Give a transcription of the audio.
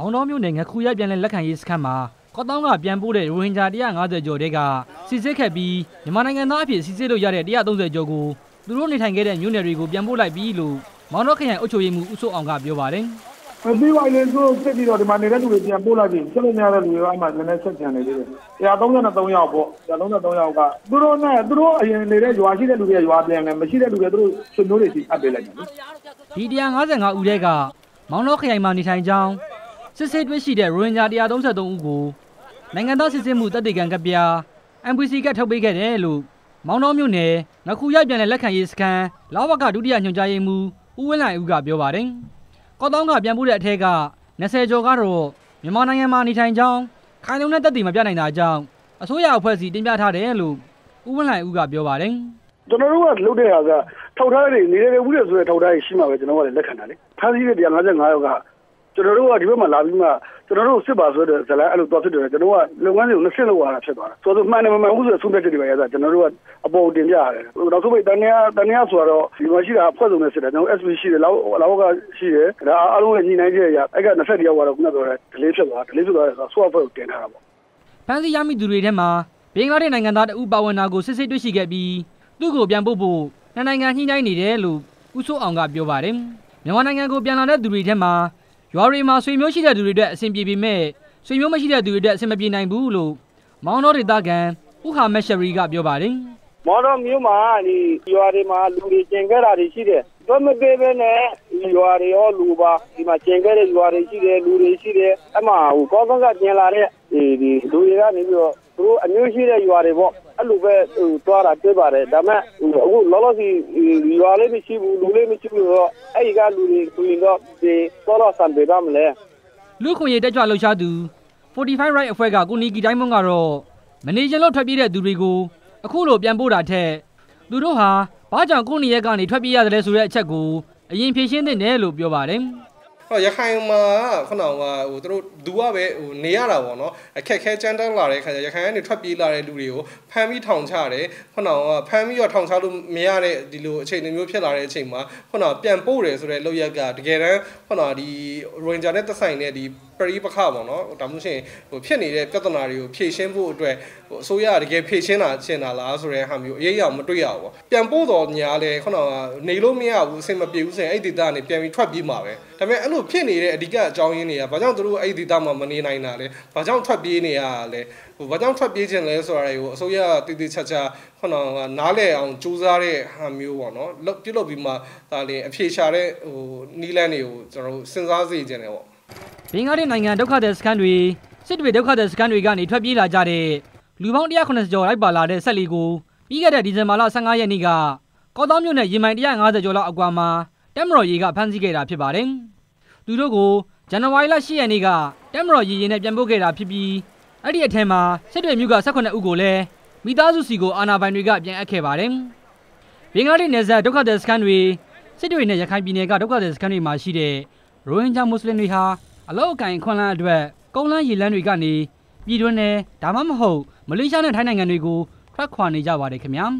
มองน้องมิวหนึ่งคุยยับยันเล่นละครอีสคันมาก็ต้องกับยันปูเดรูหินจาดีอย่างอาเจโจเดกาซีเจแคบียามาในงานน้าผิดซีเจโดยาเดียต้องเจโจกูดูรูปในทางเกเรยูเนริกูยันปูไหลบีลูมองน้องขยันอุจโยมูอุโซอังกับโยบาเร่งไม่ว่าเลยก็เสร็จดีแล้วมาในเรื่องนี้ยันปูไหลบีเช่นนี้อะไรหรือว่ามันในเส้นทางนี้เลยอย่าต้องนั่นต้องยาวบ่อย่าต้องนั่นต้องยาวก็ดูรูปนั่นดูรูปในเรื่องยูอาชีเดลูเบียยูอาเบียงไม่ใช่เดลูเบียดูสุนทรีสิอาเบลันทีเดียงอาเจงอาอุเดกามองน้องขยันมาในทางจังเศษด้วยสิเดรูนยาดีอาต้องเสด็จอุกูในงานต่อเศษมูตัดเด็กกันกับเบียแอมพิซีก็ทำไปแค่เดียวลูกมองน้องมิวเน่นักคุยยับยันเล่นละครอีสคันแล้วว่าการดูดีอันยงใจเอมูอุเวลาอุกับเบียวบาริงก็ต้องกับยันบุเรเทกาเนเซโจการูมีมองนางมาในทางจังใครต้องนั่นตัดติมาเบียในนาจังสุยาอุเพื่อสีติมเบียท่าเดียวลูกอุเวลาอุกับเบียวบาริงตอนนั้นว่าลูกเดียกะเท่าท่าเลยนี่เรื่องวุ้นสุดเท่าได้ชิมาเวจนว่าเล่นละครนั่นเลยท่าที่เดียงอาจจะง่ายกว่าကျွန်တော်တို့ကဒီဘက်မှာလာပြီးမှကျွန်တော်တို့စစ်ပါဆိုတဲ့ဇလန်အဲ့လိုသွားဖြစ်တယ်ကျွန်တော်ကလုပ်ငန်းတွေကို20လောက်ရတာဖြစ်သွားတာဆိုတော့မှန်တယ်မှန်ဥစ္စာဆုံးတဲ့တွေပဲရတာကျွန်တော်တို့ကအပေါ်တင်ပြရတယ်နောက်ဆုံးပိတ်တန်ရဆိုတော့ဒီမှာရှိတာအဖွဲ့စုံနဲ့စစ်တယ်ကျွန်တော် SP ရှိတယ်လောက်ရှိတယ်ဒါအားလုံးလည်းညီနိုင်ကြရအဲ့က20ရောက်တော့ခုနကပြောတဲ့ delay ဖြစ်သွား delay ဖြစ်သွားတယ်ဆိုတော့ဆွေအဖွဲ့ကိုတင်ထားတာပေါ့ဖန်စီရမိသူတွေထဲမှာဘင်္ဂလားဒေ့ရှ်နိုင်ငံသားတူပါဝင်တာကိုစစ်စစ်တွေ့ရှိခဲ့ပြီးသူ့ကိုပြန်ပို့ဖို့နိုင်ငံညှိနှိုင်းနေတယ်လို့ဦးစိုးအောင်ကပြောပါတယ်မြန်မာနိုင်ငံကိုပြန်လာတဲ့သူတွေထဲမှာยัวรีมาสุยมิวชิดาดูริดะสิมปีบีเม่สุยมิวไม่ชิดาดูริดะสิมปีนายบูลูมองน้องริดากันผู้หาแมชรีกับโยบาริงมองน้องมิวมาดิยัวรีมาลูริเจงเกอร์อะไรชิดะตัวไม่เบเบเน่ยัวรีอ๋อลูบะที่มาเจงเกอร์ยัวรีชิดะลูริชิดะแต่มาอุกองก็เจงลาเร่ดีดูริดะนี่มิวรู้อันนี้ชิดะยัวรีบ่อันลูเป้ตัวอะไรเจ็บบาร์เร่แต่แม่กูล้อล้อสิยัวรีไม่ชิบูลูริไม่ชิบูก็ไอ้การลูริคุยก็ตลอดสันเบามเลยลูกคนยังได้จวดลูกชาดู45ไรเฟกากูนี่กี่ได้มองกันรอมันนี่จะลดทับยี่เด็ดดูริกูคู่หลบยันบูดาเทดูดูฮะป้าจังกูนี่ยังการนี่ทับยี่ยาเลยสุดเลยเช็คกูยิงเพียงเช่นเดียร์หลบโยบาริงเราอยากให้มาขนาดว่าตัวดูว่าแบบเนื้อเราเนาะแค่เจนตั้งหลายเลยค่ะอยากให้ในทับปีหลายดูดิวแพมิทองชาเลยขนาดว่าแพมิยอดทองชาดูเมียเลยดิลูเช่นนี้เพื่อนหลายเช่นมาขนาดเปลี่ยนปูเลยสุดเลยเราอยากจะเกณฑ์ขนาดดีโรงจันทร์ตั้งใส่เนี่ยดีปริปักข้าวเนาะตามเช่นเพื่อนนี่เลยก็ต้องหลายอยู่เพื่อนเช่นผู้ด้วยสุยาดีเกเพื่อนเช่นอะไรเช่นอะไรสุดเลยหามอยู่เยี่ยมมาด้วยเอาเปลี่ยนปูต่อเนี่ยเลยขนาดในโลกเมียเส้นมาเปลี่ยนเส้นไอ้ติดตาเนี่ยเปลี่ยนทับปีมาเลยทำไมอันเพี้ยนี่เลยดีกว่าเจ้าเงี้ยเนี่ยพระเจ้าตัวรู้ไอ้ดีตามมามันนี่นายน่ะเลยพระเจ้าทวดปีเนี่ยเลยพระเจ้าทวดปีเจนเลยส่วนอะไรอยู่ส่วนยาติดติดช้าๆขนาดน้าเลยเอาจูซาเลยหามิวเนาะแล้วที่เราบินมาตาเลยเพี้ยชาเลยนี่แหละเนี่ยจะรู้เส้นซาซีเจนเลยวะเป็นอะไรในงานเด็กขาดสกันด้วยสิ่งที่เด็กขาดสกันด้วยกันนี่ทวดปีลาจาเลยลูกบ้านที่อาคนจะจ่อไรบาลาเดสลีกูปีกระเดดิจันมาลาสังเกตนี่ก็ตามอยู่ในยิ่งไม่ได้งานจะจ่อละกว่ามาเต็มร้อยกับพันสิเกดาพิบาริงดูดูกูจันทร์วัยละเชียนี่ก็เต็มร้อยยี่ในเปียนโบเกดาพิบีอันนี้เท่ามาเสด็จมิวกับสักคนอุโกเล่มีตาสุสิโกอาณาบดีกับเปียนเอเคบาริงเปียนอะไรเนี่ยจะดูขาดสกันด้วยเสด็จเนี่ยจะขายปีเนี่ยก็ดูขาดสกันด้วยมาชีเดโรฮิงญามุสลิมด้วยฮะอัลลอฮ์กันคนละด้วยกองละยี่ละด้วยกันนี่ปีด้วยเนี่ยดามามะฮูมาเลเซียเนี่ยไทยในเงินด้วยกูทักความในจาวาเด็กขมิ้ม